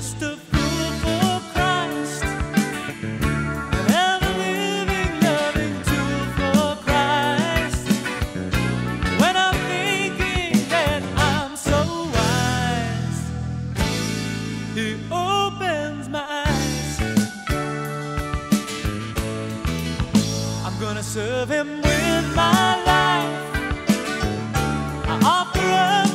just a fool for Christ, an ever-living, loving tool for Christ. When I'm thinking that I'm so wise, He opens my eyes. I'm gonna serve Him with my life. I offer up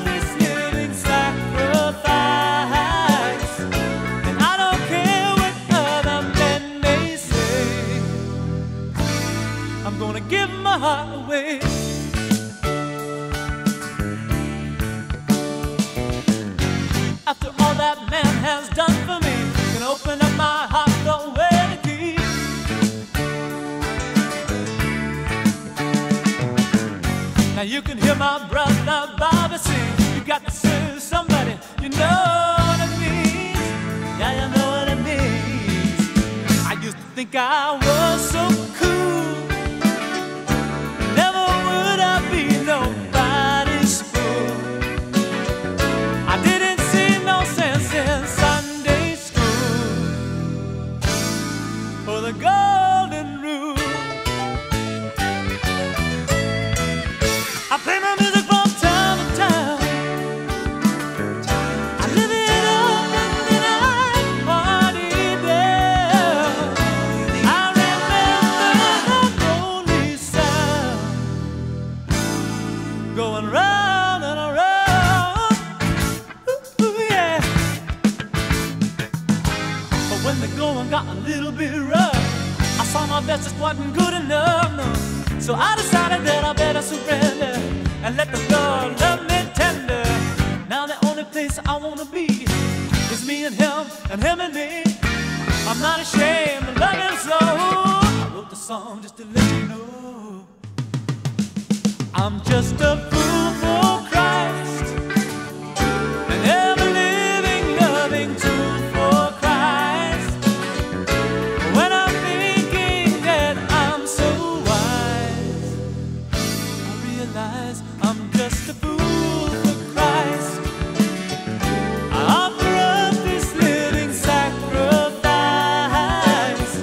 away. After all that man has done for me, you can open up my heart, go away the key. Now you can hear my brother Bobby sing, you got to serve somebody, you know what it means. Yeah, you know what it means. I used to think I was so cool, nobody's fool. I didn't see no sense in Sunday school or the golden rule. I play my music from time to time. I live it up and then I party down. I remember the lonely sound going round. Got a little bit rough, I saw my best just wasn't good enough, no. So I decided that I better surrender and let the Lord love me tender. Now the only place I want to be is me and Him and me. I'm not ashamed of loving Him so. I wrote the song just to let you know I'm just a fool for Christ, an ever-living, loving tool for Christ. I'm just a fool for Christ. I offer up this living sacrifice,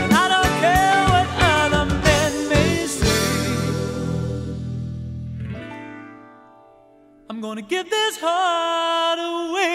and I don't care what other men may say. I'm gonna give this heart away.